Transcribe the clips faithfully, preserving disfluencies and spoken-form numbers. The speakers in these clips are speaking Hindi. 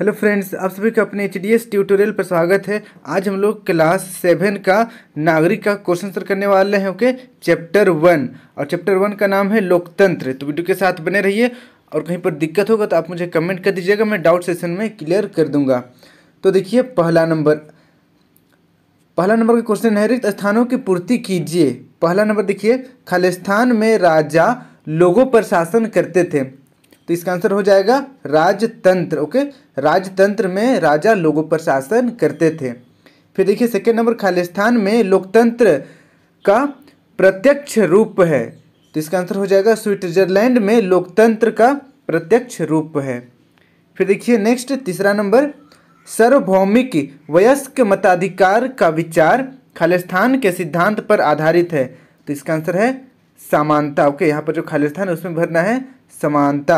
हेलो फ्रेंड्स, आप सभी का अपने एच डी एस ट्यूटोरियल पर स्वागत है। आज हम लोग क्लास सेवन का नागरिक का क्वेश्चन आंसर करने वाले हैं। ओके, चैप्टर वन, और चैप्टर वन का नाम है लोकतंत्र। तो वीडियो के साथ बने रहिए, और कहीं पर दिक्कत होगा तो आप मुझे कमेंट कर दीजिएगा, मैं डाउट सेशन में क्लियर कर दूंगा। तो देखिए, पहला नंबर पहला नंबर का क्वेश्चन है, रिक्त स्थानों की पूर्ति कीजिए। पहला नंबर देखिए, खालिस्तान में राजा लोगों पर शासन करते थे। तो इसका आंसर हो जाएगा राजतंत्र। ओके, राजतंत्र में राजा लोगों पर शासन करते थे। फिर देखिए सेकेंड नंबर, खालिस्तान में लोकतंत्र का प्रत्यक्ष रूप है। तो इसका आंसर हो जाएगा स्विट्जरलैंड में लोकतंत्र का प्रत्यक्ष रूप है। फिर देखिए नेक्स्ट, तीसरा नंबर, सार्वभौमिक वयस्क मताधिकार का विचार खालिस्तान के सिद्धांत पर आधारित है। तो इसका आंसर है समानता। ओके, यहाँ पर जो खालिस्तान है उसमें भरना है समानता।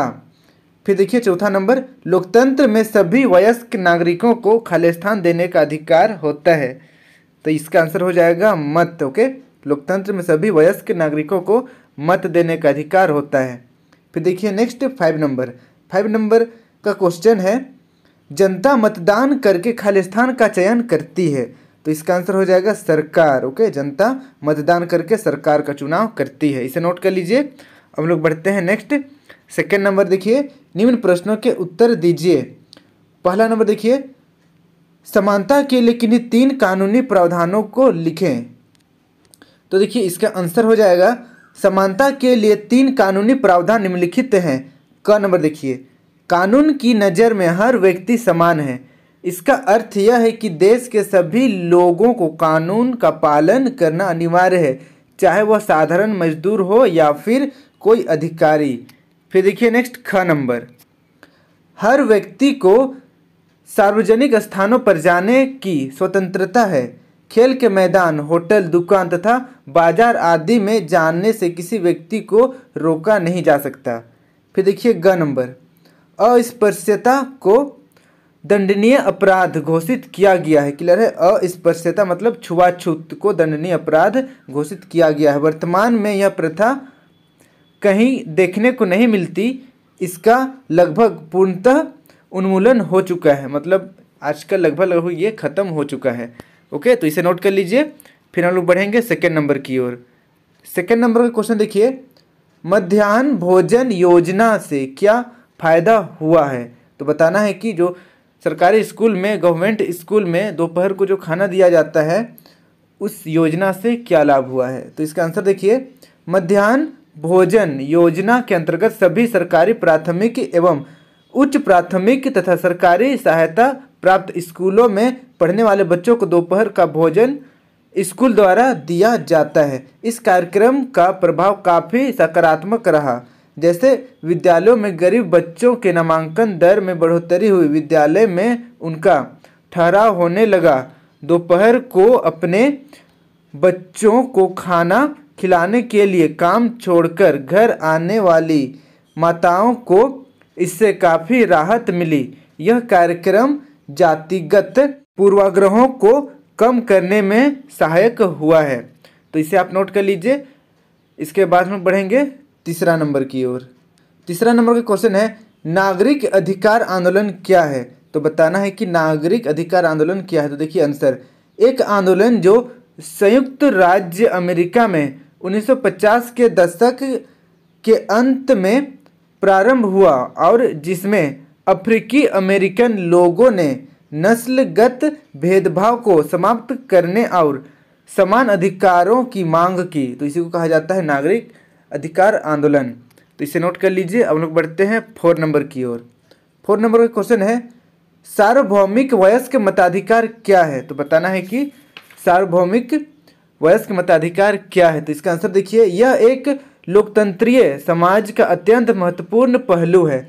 फिर देखिए चौथा नंबर, लोकतंत्र में सभी वयस्क नागरिकों को खालिस्तान देने का अधिकार होता है। तो इसका आंसर हो जाएगा मत। ओके, लोकतंत्र में सभी वयस्क नागरिकों को मत देने का अधिकार होता है। फिर देखिए next, five number five number का क्वेश्चन है, जनता मतदान करके खालिस्तान का चयन करती है। तो इसका आंसर हो जाएगा सरकार। ओके, जनता मतदान करके सरकार का चुनाव करती है। इसे नोट कर लीजिए। हम लोग बढ़ते हैं नेक्स्ट, सेकेंड नंबर। देखिए, निम्न प्रश्नों के उत्तर दीजिए। पहला नंबर देखिए, समानता के लिए किन्हीं तीन कानूनी प्रावधानों को लिखें। तो देखिए इसका आंसर हो जाएगा, समानता के लिए तीन कानूनी प्रावधान निम्नलिखित हैं। क नंबर देखिए, कानून की नज़र में हर व्यक्ति समान है। इसका अर्थ यह है कि देश के सभी लोगों को कानून का पालन करना अनिवार्य है, चाहे वह साधारण मजदूर हो या फिर कोई अधिकारी। फिर देखिए नेक्स्ट, ख नंबर, हर व्यक्ति को सार्वजनिक स्थानों पर जाने की स्वतंत्रता है। खेल के मैदान, होटल, दुकान तथा बाजार आदि में जाने से किसी व्यक्ति को रोका नहीं जा सकता। फिर देखिए ग नंबर, अस्पृश्यता को दंडनीय अपराध घोषित किया गया है। क्लियर है, अस्पृश्यता मतलब छुआछूत को दंडनीय अपराध घोषित किया गया है। वर्तमान में यह प्रथा कहीं देखने को नहीं मिलती। इसका लगभग पूर्णतः उन्मूलन हो चुका है, मतलब आजकल लगभग लगभग ये खत्म हो चुका है। ओके, तो इसे नोट कर लीजिए। फिर हम लोग बढ़ेंगे सेकेंड नंबर की ओर। सेकेंड नंबर का क्वेश्चन देखिए, मध्याह्न भोजन योजना से क्या फ़ायदा हुआ है। तो बताना है कि जो सरकारी स्कूल में, गवर्नमेंट स्कूल में दोपहर को जो खाना दिया जाता है, उस योजना से क्या लाभ हुआ है। तो इसका आंसर देखिए, मध्याह्न भोजन योजना के अंतर्गत सभी सरकारी प्राथमिक एवं उच्च प्राथमिक तथा सरकारी सहायता प्राप्त स्कूलों में पढ़ने वाले बच्चों को दोपहर का भोजन स्कूल द्वारा दिया जाता है। इस कार्यक्रम का प्रभाव काफ़ी सकारात्मक रहा। जैसे विद्यालयों में गरीब बच्चों के नामांकन दर में बढ़ोतरी हुई, विद्यालय में उनका ठहराव होने लगा। दोपहर को अपने बच्चों को खाना खिलाने के लिए काम छोड़कर घर आने वाली माताओं को इससे काफ़ी राहत मिली। यह कार्यक्रम जातिगत पूर्वाग्रहों को कम करने में सहायक हुआ है। तो इसे आप नोट कर लीजिए। इसके बाद हम बढ़ेंगे तीसरा नंबर की ओर। तीसरा नंबर का क्वेश्चन है, नागरिक अधिकार आंदोलन क्या है। तो बताना है कि नागरिक अधिकार आंदोलन क्या है। तो देखिए आंसर, एक आंदोलन जो संयुक्त राज्य अमेरिका में उन्नीस सौ पचास के दशक के अंत में प्रारंभ हुआ और जिसमें अफ्रीकी अमेरिकन लोगों ने नस्लगत भेदभाव को समाप्त करने और समान अधिकारों की मांग की। तो इसी को कहा जाता है नागरिक अधिकार आंदोलन। तो इसे नोट कर लीजिए। अब लोग बढ़ते हैं फोर नंबर की ओर। फोर नंबर का क्वेश्चन है, सार्वभौमिक वयस्क मताधिकार क्या है। तो बताना है कि सार्वभौमिक वयस्क मताधिकार क्या है। तो इसका आंसर देखिए, यह एक लोकतंत्रीय समाज का अत्यंत महत्वपूर्ण पहलू है।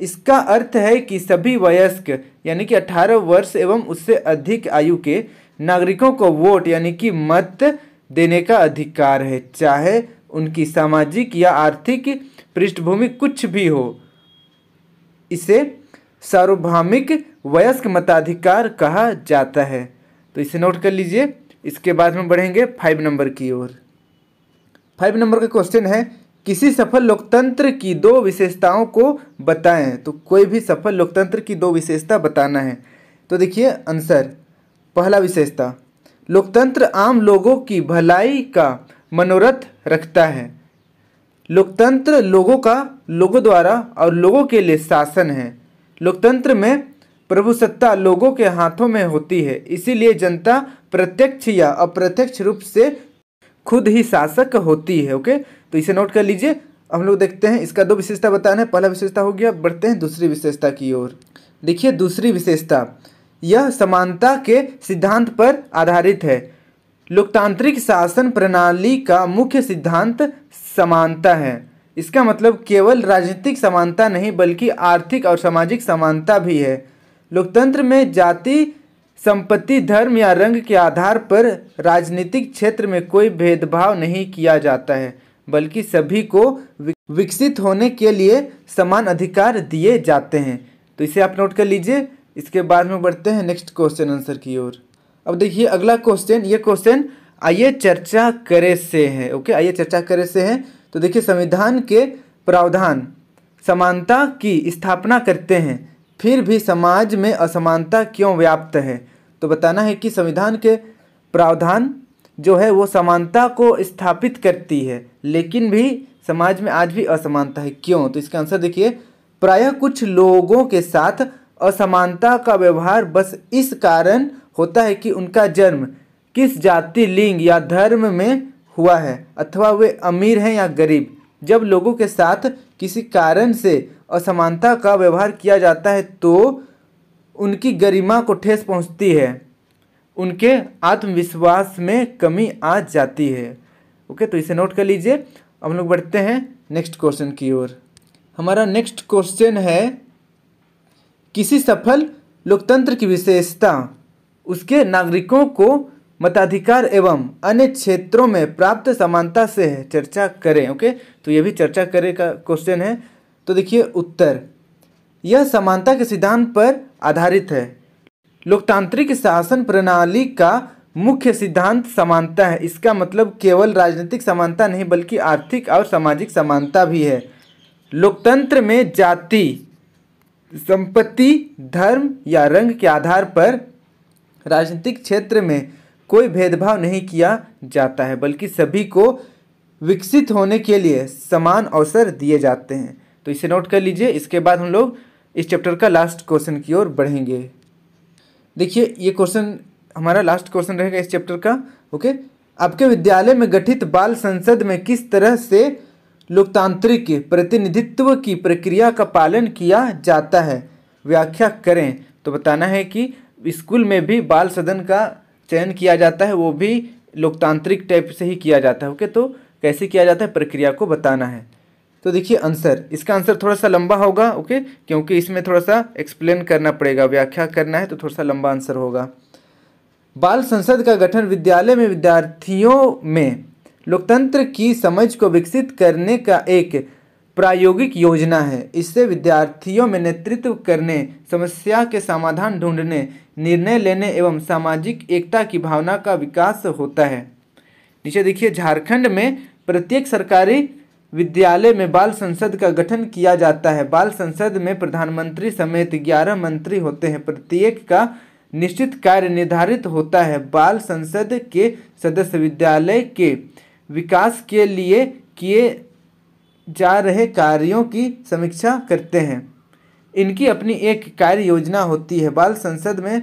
इसका अर्थ है कि सभी वयस्क यानी कि अठारह वर्ष एवं उससे अधिक आयु के नागरिकों को वोट यानी कि मत देने का अधिकार है, चाहे उनकी सामाजिक या आर्थिक पृष्ठभूमि कुछ भी हो। इसे सार्वभौमिक वयस्क मताधिकार कहा जाता है। तो इसे नोट कर लीजिए। इसके बाद में बढ़ेंगे फाइव नंबर की ओर। फाइव नंबर का क्वेश्चन है, किसी सफल लोकतंत्र की दो विशेषताओं को बताएं। तो कोई भी सफल लोकतंत्र की दो विशेषता बताना है। तो देखिए आंसर, पहला विशेषता, लोकतंत्र आम लोगों की भलाई का मनोरथ रखता है। लोकतंत्र लोगों का, लोगों द्वारा और लोगों के लिए शासन है। लोकतंत्र में प्रभुसत्ता लोगों के हाथों में होती है, इसीलिए जनता प्रत्यक्ष या अप्रत्यक्ष रूप से खुद ही शासक होती है। ओके, तो इसे नोट कर लीजिए। हम लोग देखते हैं इसका दो विशेषता बताना है, पहला विशेषता हो गया। बढ़ते हैं दूसरी विशेषता की ओर। देखिए दूसरी विशेषता, यह समानता के सिद्धांत पर आधारित है। लोकतांत्रिक शासन प्रणाली का मुख्य सिद्धांत समानता है। इसका मतलब केवल राजनीतिक समानता नहीं बल्कि आर्थिक और सामाजिक समानता भी है। लोकतंत्र में जाति, संपत्ति, धर्म या रंग के आधार पर राजनीतिक क्षेत्र में कोई भेदभाव नहीं किया जाता है, बल्कि सभी को विकसित होने के लिए समान अधिकार दिए जाते हैं। तो इसे आप नोट कर लीजिए। इसके बाद में बढ़ते हैं नेक्स्ट क्वेश्चन आंसर की ओर। अब देखिए अगला क्वेश्चन, ये क्वेश्चन आइए चर्चा करें से है। ओके, आइए चर्चा करें से है। तो देखिए संविधान के प्रावधान समानता की स्थापना करते हैं, फिर भी समाज में असमानता क्यों व्याप्त है। तो बताना है कि संविधान के प्रावधान जो है वो समानता को स्थापित करती है, लेकिन भी समाज में आज भी असमानता है, क्यों। तो इसका आंसर देखिए, प्रायः कुछ लोगों के साथ असमानता का व्यवहार बस इस कारण होता है कि उनका जन्म किस जाति, लिंग या धर्म में हुआ है, अथवा वे अमीर हैं या गरीब। जब लोगों के साथ किसी कारण से असमानता का व्यवहार किया जाता है तो उनकी गरिमा को ठेस पहुंचती है, उनके आत्मविश्वास में कमी आ जाती है। ओके, तो इसे नोट कर लीजिए। हम लोग बढ़ते हैं नेक्स्ट क्वेश्चन की ओर। हमारा नेक्स्ट क्वेश्चन है, किसी सफल लोकतंत्र की विशेषता उसके नागरिकों को मताधिकार एवं अन्य क्षेत्रों में प्राप्त समानता से चर्चा करें। ओके, तो ये भी चर्चा करें का क्वेश्चन है। तो देखिए उत्तर, यह समानता के सिद्धांत पर आधारित है। लोकतांत्रिक शासन प्रणाली का मुख्य सिद्धांत समानता है। इसका मतलब केवल राजनीतिक समानता नहीं बल्कि आर्थिक और सामाजिक समानता भी है। लोकतंत्र में जाति, संपत्ति, धर्म या रंग के आधार पर राजनीतिक क्षेत्र में कोई भेदभाव नहीं किया जाता है, बल्कि सभी को विकसित होने के लिए समान अवसर दिए जाते हैं। तो इसे नोट कर लीजिए। इसके बाद हम लोग इस चैप्टर का लास्ट क्वेश्चन की ओर बढ़ेंगे। देखिए ये क्वेश्चन हमारा लास्ट क्वेश्चन रहेगा इस चैप्टर का। ओके, आपके विद्यालय में गठित बाल संसद में किस तरह से लोकतांत्रिक प्रतिनिधित्व की प्रक्रिया का पालन किया जाता है, व्याख्या करें। तो बताना है कि स्कूल में भी बाल सदन का चयन किया जाता है, वो भी लोकतांत्रिक टाइप से ही किया जाता है। ओके, तो कैसे किया जाता है प्रक्रिया को बताना है। तो देखिए आंसर, इसका आंसर थोड़ा सा लंबा होगा। ओके, क्योंकि इसमें थोड़ा सा एक्सप्लेन करना पड़ेगा, व्याख्या करना है, तो थोड़ा सा लंबा आंसर होगा। बाल संसद का गठन विद्यालय में विद्यार्थियों में लोकतंत्र की समझ को विकसित करने का एक प्रायोगिक योजना है। इससे विद्यार्थियों में नेतृत्व करने, समस्या के समाधान ढूंढने, निर्णय लेने एवं सामाजिक एकता की भावना का विकास होता है। नीचे देखिए, झारखंड में प्रत्येक सरकारी विद्यालय में बाल संसद का गठन किया जाता है। बाल संसद में प्रधानमंत्री समेत ग्यारह मंत्री होते हैं। प्रत्येक का निश्चित कार्य निर्धारित होता है। बाल संसद के सदस्य विद्यालय के विकास के लिए किए जा रहे कार्यों की समीक्षा करते हैं। इनकी अपनी एक कार्य योजना होती है। बाल संसद में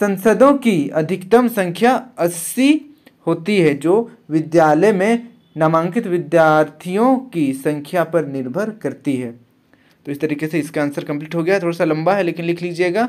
संसदों की अधिकतम संख्या अस्सी होती है, जो विद्यालय में नामांकित विद्यार्थियों की संख्या पर निर्भर करती है। तो इस तरीके से इसका आंसर कंप्लीट हो गया। थोड़ा सा लंबा है लेकिन लिख लीजिएगा,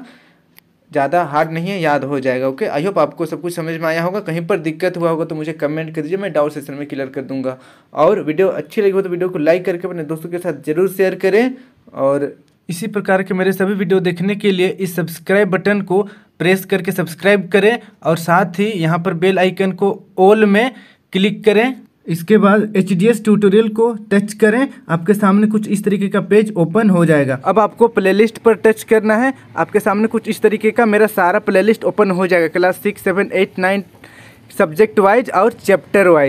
ज़्यादा हार्ड नहीं है, याद हो जाएगा। ओके, आई होप आपको सब कुछ समझ में आया होगा। कहीं पर दिक्कत हुआ होगा तो मुझे कमेंट कर दीजिए, मैं डाउट सेशन में क्लियर कर दूंगा। और वीडियो अच्छी लगी हो तो वीडियो को लाइक करके अपने दोस्तों के साथ जरूर शेयर करें। और इसी प्रकार के मेरे सभी वीडियो देखने के लिए इस सब्सक्राइब बटन को प्रेस करके सब्सक्राइब करें, और साथ ही यहाँ पर बेल आइकन को ऑल में क्लिक करें। इसके बाद एच डी एस ट्यूटोरियल को टच करें, आपके सामने कुछ इस तरीके का पेज ओपन हो जाएगा। अब आपको प्लेलिस्ट पर टच करना है, आपके सामने कुछ इस तरीके का मेरा सारा प्लेलिस्ट ओपन हो जाएगा, class six seven eight nine subject wise और चैप्टर वाइज।